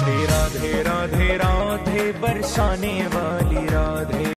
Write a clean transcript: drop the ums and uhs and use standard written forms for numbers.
श्री राधे राधे राधे बरसाने वाली राधे।